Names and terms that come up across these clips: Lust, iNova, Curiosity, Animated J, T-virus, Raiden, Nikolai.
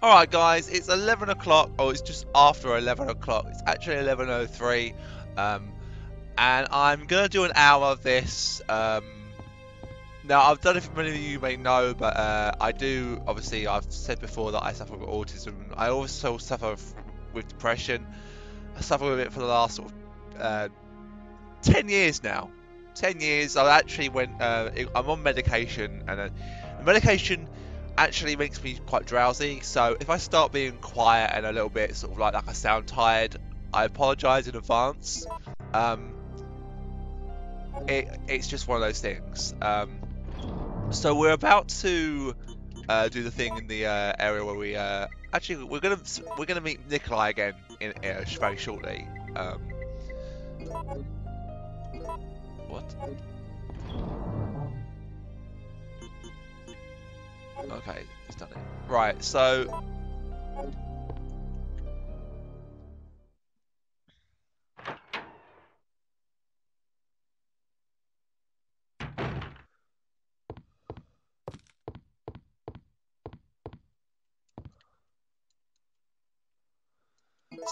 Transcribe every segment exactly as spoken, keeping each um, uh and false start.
Alright guys, it's eleven o'clock, or it's just after eleven o'clock, it's actually eleven oh three, um, and I'm going to do an hour of this. um, now I don't know if many of you may know, but uh, I do, obviously I've said before that I suffer with autism. I also suffer with depression. I suffer with it for the last sort of uh, ten years now. ten years, I actually went, uh, I'm on medication, and uh, the medication actually makes me quite drowsy, so if I start being quiet and a little bit sort of like like I sound tired, I apologize in advance. um it, it's just one of those things. Um so we're about to uh do the thing in the uh area where we uh actually we're gonna we're gonna meet Nikolai again in uh, very shortly. Um what? Okay, it's done it. Right, so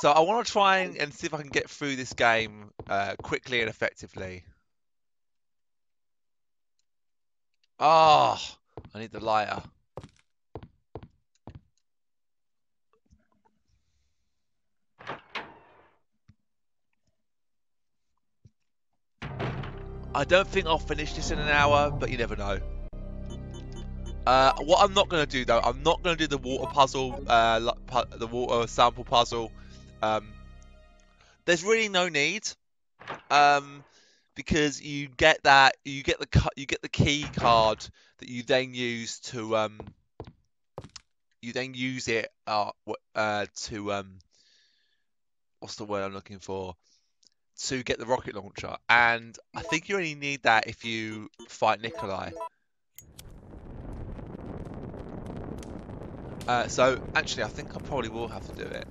So I want to try and, and see if I can get through this game uh, quickly and effectively. Ah, oh, I need the lighter. I don't think I'll finish this in an hour, but you never know. Uh, what I'm not going to do though, I'm not going to do the water puzzle, uh, pu the water sample puzzle. Um, there's really no need, um, because you get that, you get the you get the key card that you then use to um, you then use it uh, uh, to um, what's the word I'm looking for? To get the rocket launcher, and I think you only need that if you fight Nikolai. Uh, so actually I think I probably will have to do it,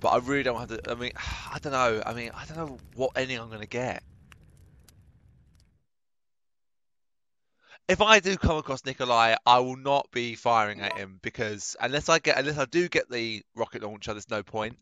but I really don't have to. I mean, I don't know, I mean, I don't know what ending I'm going to get. If I do come across Nikolai, I will not be firing at him, because unless I get, unless I do get the rocket launcher, there's no point.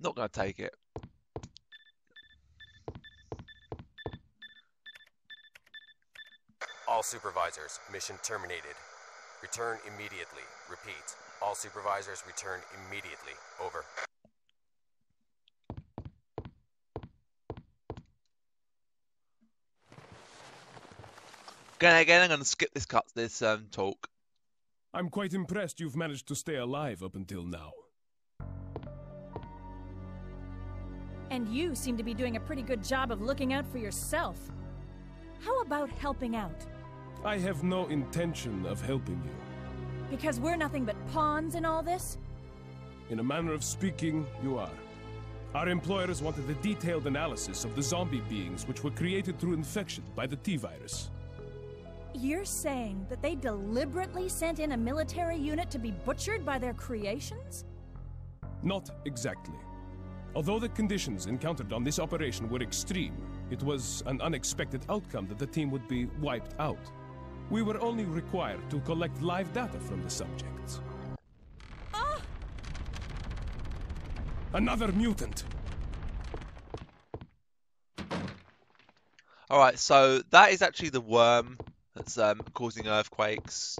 Not gonna take it. All supervisors, mission terminated. Return immediately. Repeat. All supervisors return immediately. Over. Again, again, I'm gonna skip this cut, this um, talk. I'm quite impressed you've managed to stay alive up until now. And you seem to be doing a pretty good job of looking out for yourself. How about helping out? I have no intention of helping you. Because we're nothing but pawns in all this? In a manner of speaking, you are. Our employers wanted a detailed analysis of the zombie beings which were created through infection by the T virus. You're saying that they deliberately sent in a military unit to be butchered by their creations? Not exactly. Although the conditions encountered on this operation were extreme, it was an unexpected outcome that the team would be wiped out. We were only required to collect live data from the subjects. Ah! Another mutant. Alright, so that is actually the worm that's um, causing earthquakes.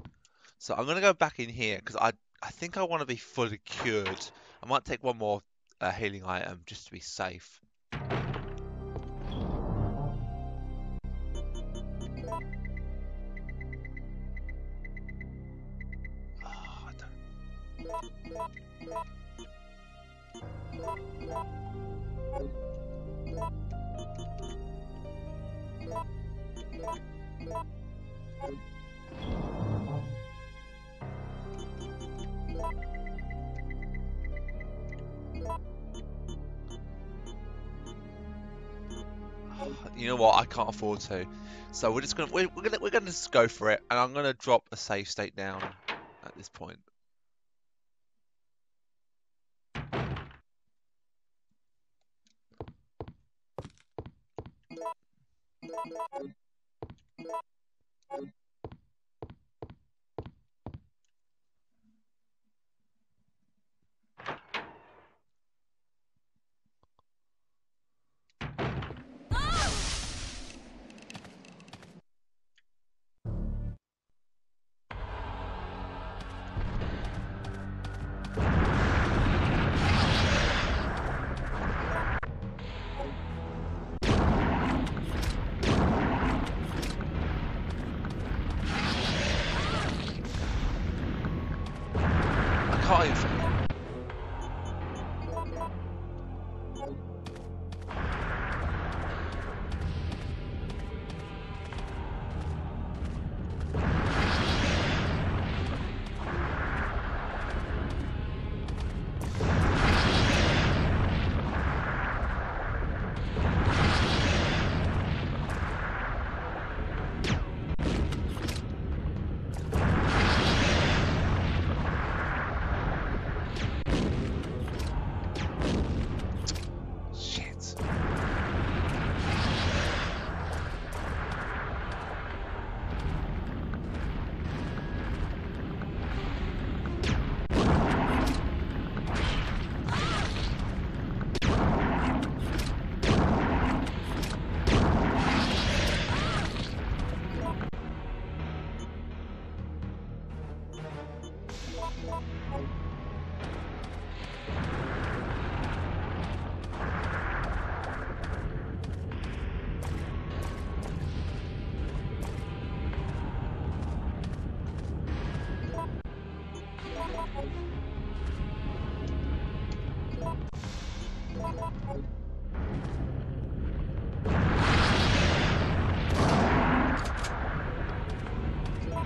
So I'm going to go back in here because I, I think I want to be fully cured. I might take one more uh, healing item just to be safe. You know what? I can't afford to, so we're just gonna we're, we're gonna we're gonna just go for it, and I'm gonna drop a save state down at this point.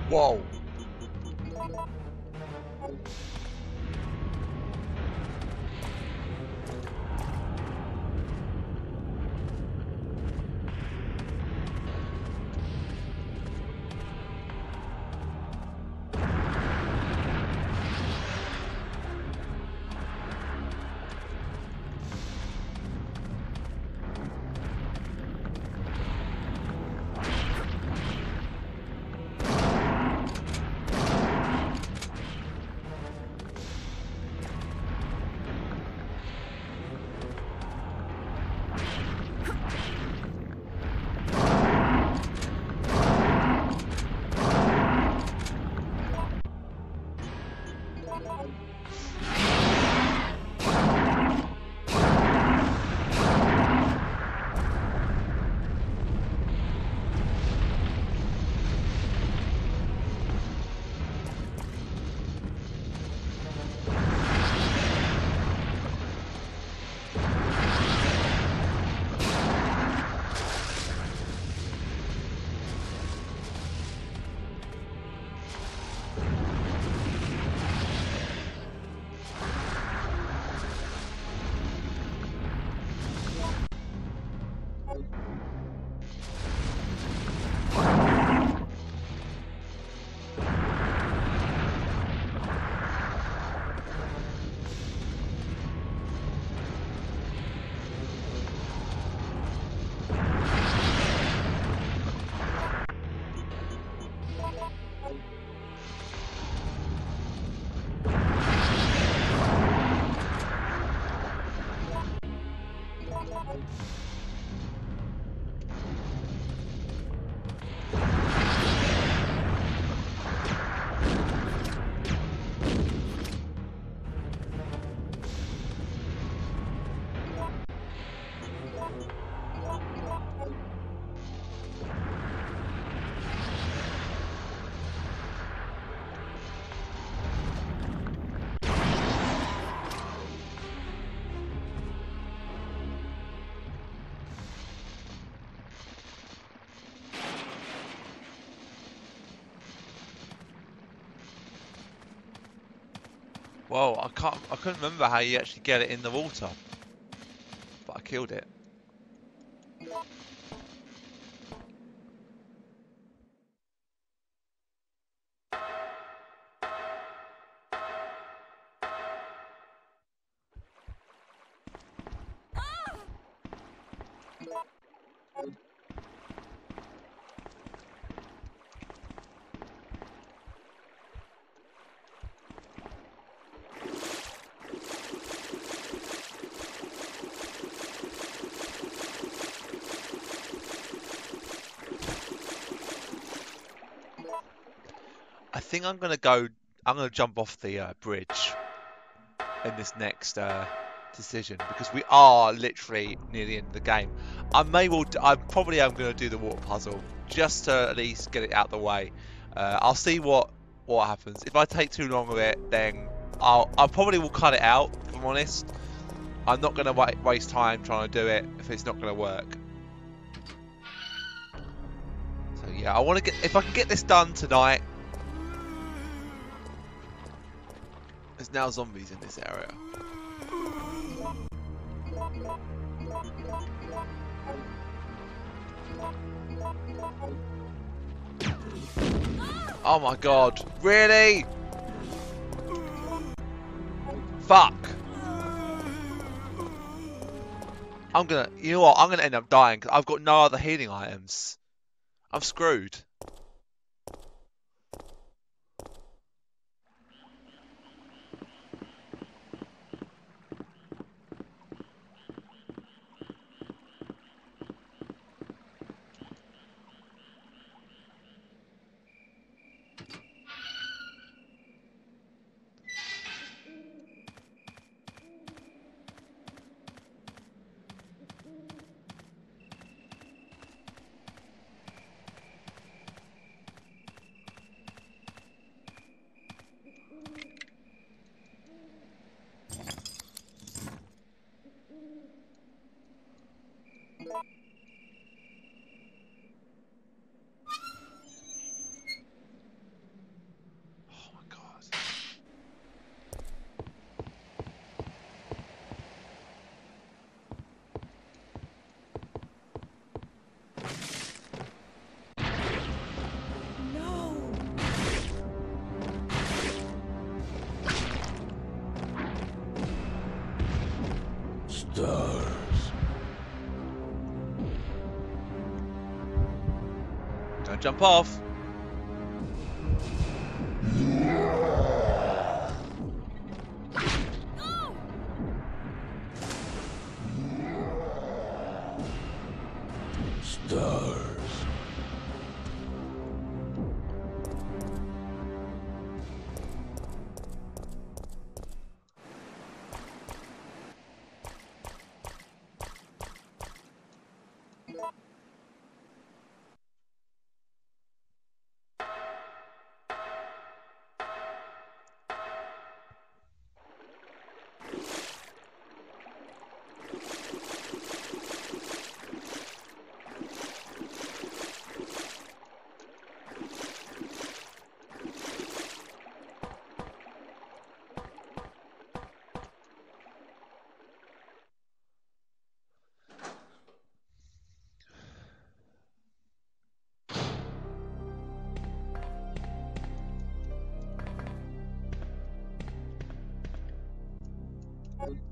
Whoa. Whoa, I can't, I couldn't remember how you actually get it in the water. But I killed it. I think I'm gonna go. I'm gonna jump off the uh, bridge in this next uh, decision because we are literally near the end of the game. I may well. I probably am gonna do the water puzzle just to at least get it out of the way. Uh, I'll see what what happens. If I take too long with it, then I'll I probably will cut it out. If I'm honest, I'm not gonna wa waste time trying to do it if it's not gonna work. So yeah, I want to get. If I can get this done tonight. There's now zombies in this area. Oh my god, really? Fuck. I'm gonna, you know what, I'm gonna end up dying because I've got no other healing items. I'm screwed. Don't jump off. Thank you.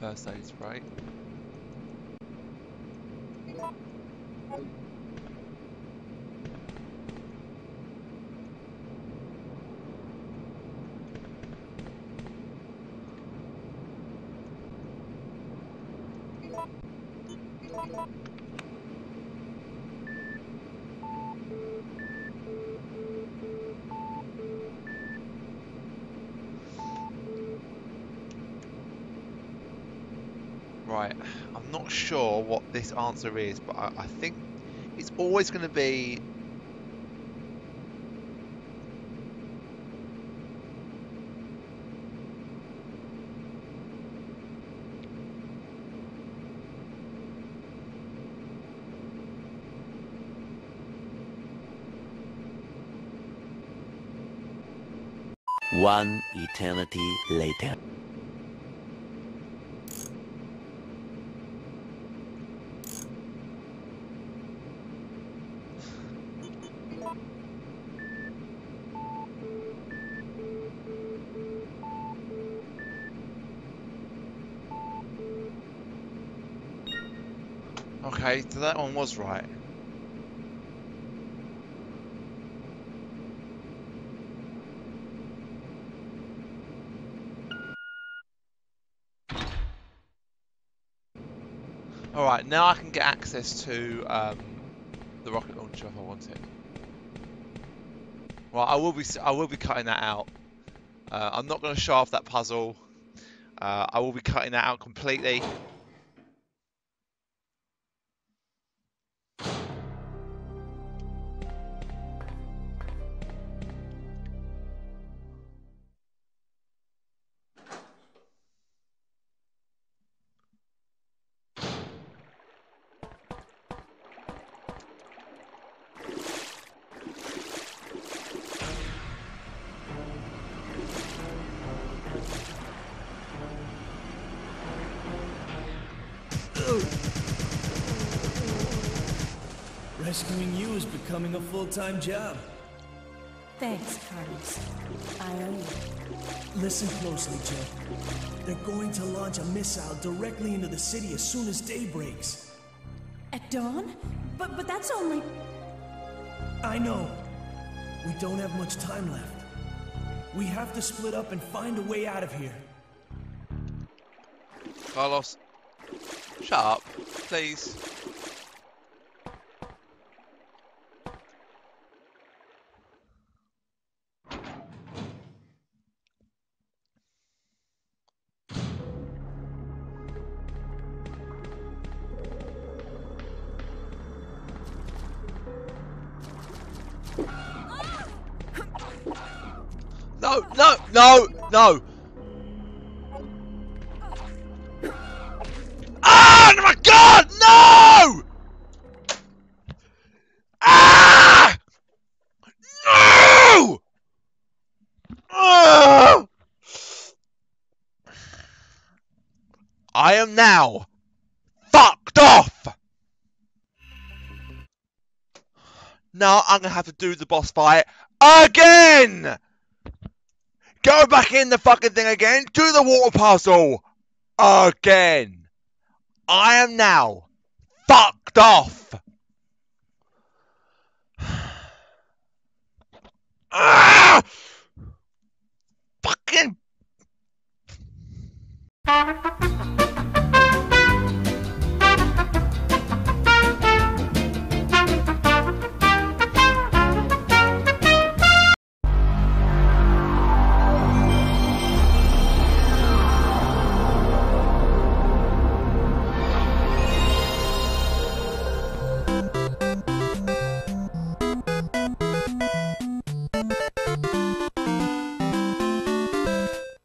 First aid spray. Right, I'm not sure what this answer is, but I, I think it's always going to be one eternity later. Okay, so that one was right. Alright, now I can get access to um, the rocket launcher if I want it. Right, I will be I will be cutting that out. Uh, I'm not going to show off that puzzle. Uh, I will be cutting that out completely. Rescuing you is becoming a full-time job. Thanks, Carlos. I owe you. Listen closely, Joe. They're going to launch a missile directly into the city as soon as day breaks. At dawn? But but that's only... I know. We don't have much time left. We have to split up and find a way out of here. Carlos, shut up, please. No, no, no, no. Ah, oh my God, no! Ah! No! Ah! I am now fucked off. Now I'm gonna have to do the boss fight again. Go back in the fucking thing again. Do the water puzzle again. I am now fucked off. Ah! Fucking